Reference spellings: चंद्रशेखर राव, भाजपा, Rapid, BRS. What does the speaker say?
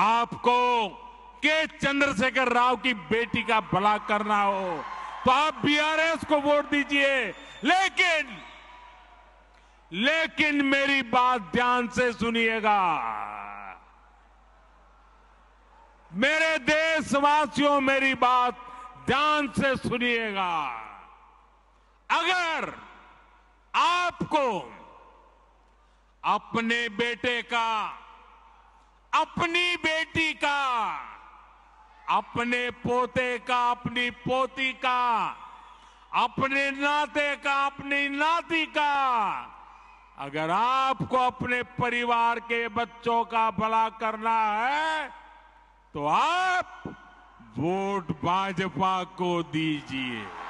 आपको के चंद्रशेखर राव की बेटी का भला करना हो तो आप BRS को वोट दीजिए। लेकिन मेरी बात ध्यान से सुनिएगा, मेरे देशवासियों मेरी बात ध्यान से सुनिएगा। अगर आपको अपने बेटे का, अपनी बेटी का, अपने पोते का, अपनी पोती का, अपने नाते का, अपनी नाती का, अगर आपको अपने परिवार के बच्चों का भला करना है तो आप वोट भाजपा को दीजिए।